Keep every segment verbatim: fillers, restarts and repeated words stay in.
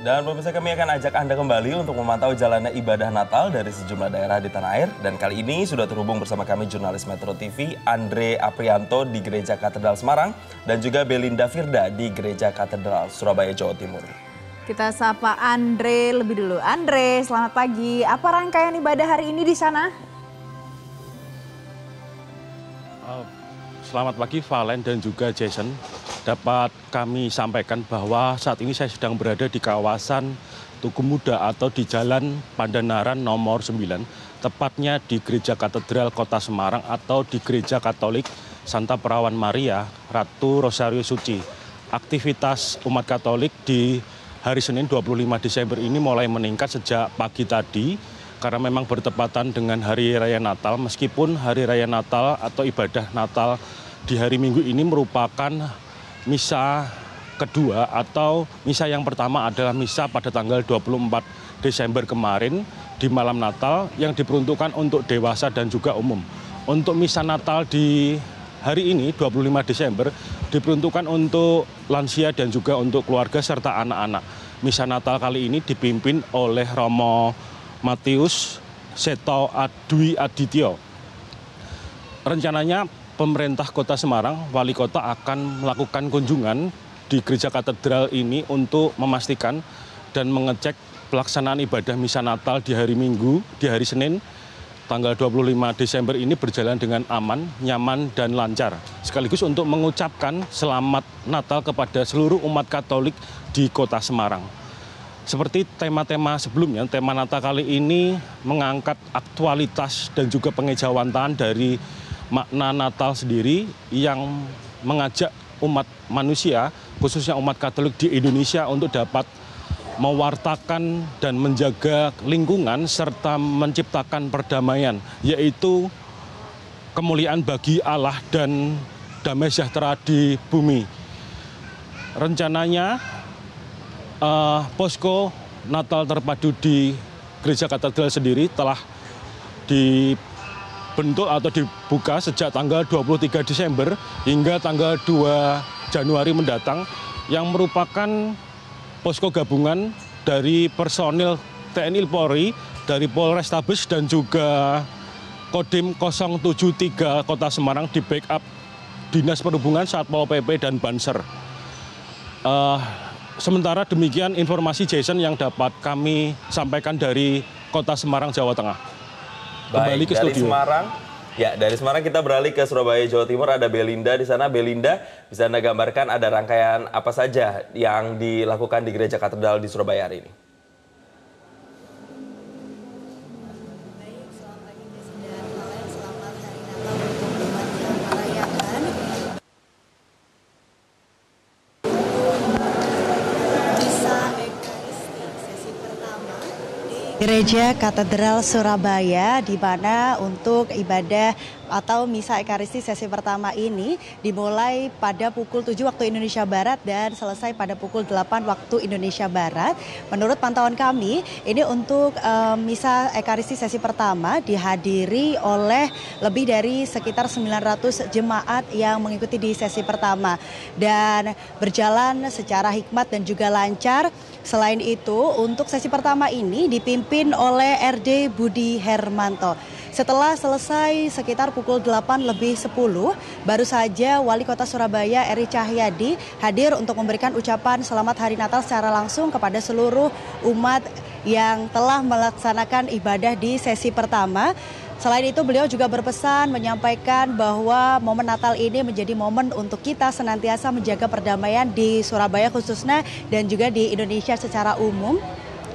Dan pemirsa, kami akan ajak Anda kembali untuk memantau jalannya ibadah Natal dari sejumlah daerah di tanah air. Dan kali ini sudah terhubung bersama kami jurnalis Metro T V Andre Aprianto di Gereja Katedral Semarang dan juga Belinda Firda di Gereja Katedral Surabaya, Jawa Timur. Kita sapa Andre lebih dulu. Andre, selamat pagi. Apa rangkaian ibadah hari ini di sana? Selamat pagi Valen dan juga Jason. Dapat kami sampaikan bahwa saat ini saya sedang berada di kawasan Tugu Muda atau di Jalan Pandanaran nomor sembilan, tepatnya di Gereja Katedral Kota Semarang atau di Gereja Katolik Santa Perawan Maria, Ratu Rosario Suci. Aktivitas umat Katolik di hari Senin dua puluh lima Desember ini mulai meningkat sejak pagi tadi karena memang bertepatan dengan Hari Raya Natal, meskipun Hari Raya Natal atau ibadah Natal di hari Minggu ini merupakan misa kedua, atau misa yang pertama adalah misa pada tanggal dua puluh empat Desember kemarin di malam Natal yang diperuntukkan untuk dewasa dan juga umum. Untuk misa Natal di hari ini dua puluh lima Desember diperuntukkan untuk lansia dan juga untuk keluarga serta anak-anak. Misa Natal kali ini dipimpin oleh Romo Matius Seto Adwi Adityo. Rencananya pemerintah Kota Semarang, Wali Kota akan melakukan kunjungan di Gereja Katedral ini untuk memastikan dan mengecek pelaksanaan ibadah misa Natal di hari Minggu, di hari Senin, tanggal dua puluh lima Desember ini berjalan dengan aman, nyaman, dan lancar. Sekaligus untuk mengucapkan selamat Natal kepada seluruh umat Katolik di Kota Semarang. Seperti tema-tema sebelumnya, tema Natal kali ini mengangkat aktualitas dan juga pengejawantahan dari makna Natal sendiri yang mengajak umat manusia, khususnya umat Katolik di Indonesia untuk dapat mewartakan dan menjaga lingkungan serta menciptakan perdamaian, yaitu kemuliaan bagi Allah dan damai sejahtera di bumi. Rencananya eh, posko Natal terpadu di Gereja Katedral sendiri telah di bentuk atau dibuka sejak tanggal dua puluh tiga Desember hingga tanggal dua Januari mendatang, yang merupakan posko gabungan dari personil T N I Polri, dari Polrestabes dan juga Kodim nol tujuh tiga Kota Semarang di backup Dinas Perhubungan, Satpol P P dan Banser. Uh, sementara demikian informasi Jason yang dapat kami sampaikan dari Kota Semarang, Jawa Tengah. Kembali Baik, ke dari studio. Semarang, ya dari Semarang kita beralih ke Surabaya, Jawa Timur. Ada Belinda di sana. Belinda, bisa Anda gambarkan ada rangkaian apa saja yang dilakukan di Gereja Katedral di Surabaya hari ini? Gereja Katedral Surabaya, di mana untuk ibadah atau misa ekaristi sesi pertama ini dimulai pada pukul tujuh waktu Indonesia Barat dan selesai pada pukul delapan waktu Indonesia Barat. Menurut pantauan kami, ini untuk um, misa ekaristi sesi pertama dihadiri oleh lebih dari sekitar sembilan ratus jemaat yang mengikuti di sesi pertama dan berjalan secara hikmat dan juga lancar. Selain itu, untuk sesi pertama ini dipimpin dipimpin oleh R D Budi Hermanto. Setelah selesai sekitar pukul delapan lebih sepuluh, baru saja Wali Kota Surabaya Eri Cahyadi hadir untuk memberikan ucapan selamat Hari Natal secara langsung kepada seluruh umat yang telah melaksanakan ibadah di sesi pertama. Selain itu, beliau juga berpesan menyampaikan bahwa momen Natal ini menjadi momen untuk kita senantiasa menjaga perdamaian di Surabaya khususnya dan juga di Indonesia secara umum.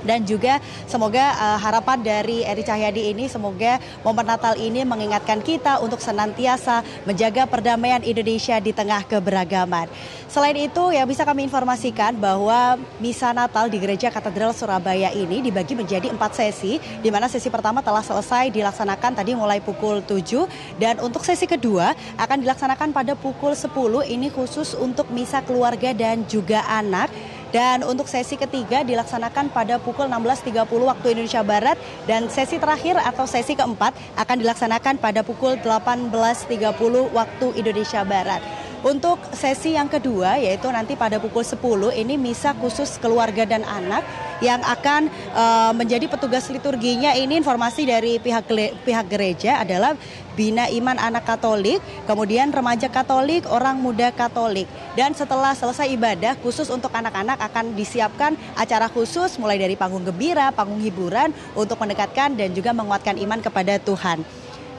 Dan juga semoga uh, harapan dari Eri Cahyadi ini, semoga momen Natal ini mengingatkan kita untuk senantiasa menjaga perdamaian Indonesia di tengah keberagaman. Selain itu, yang bisa kami informasikan bahwa misa Natal di Gereja Katedral Surabaya ini dibagi menjadi empat sesi, di mana sesi pertama telah selesai dilaksanakan tadi mulai pukul tujuh, dan untuk sesi kedua akan dilaksanakan pada pukul sepuluh, ini khusus untuk misa keluarga dan juga anak. Dan untuk sesi ketiga dilaksanakan pada pukul enam belas tiga puluh waktu Indonesia Barat. Dan sesi terakhir atau sesi keempat akan dilaksanakan pada pukul delapan belas tiga puluh waktu Indonesia Barat. Untuk sesi yang kedua, yaitu nanti pada pukul sepuluh, ini misa khusus keluarga dan anak yang akan uh, menjadi petugas liturginya. Ini informasi dari pihak pihak gereja adalah Bina Iman Anak Katolik, kemudian Remaja Katolik, Orang Muda Katolik. Dan setelah selesai ibadah, khusus untuk anak-anak akan disiapkan acara khusus mulai dari panggung gembira, panggung hiburan untuk mendekatkan dan juga menguatkan iman kepada Tuhan.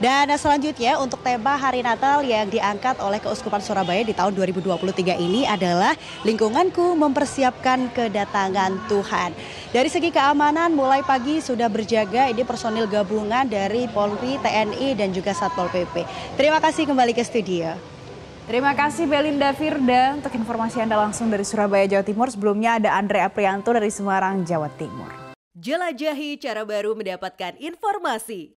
Dan selanjutnya untuk tema Hari Natal yang diangkat oleh Keuskupan Surabaya di tahun dua ribu dua puluh tiga ini adalah lingkunganku mempersiapkan kedatangan Tuhan. Dari segi keamanan mulai pagi sudah berjaga ini personil gabungan dari Polri, T N I dan juga Satpol P P. Terima kasih kembali ke studio. Terima kasih Belinda Firda untuk informasi Anda langsung dari Surabaya, Jawa Timur. Sebelumnya ada Andre Aprianto dari Semarang, Jawa Timur. Jelajahi cara baru mendapatkan informasi.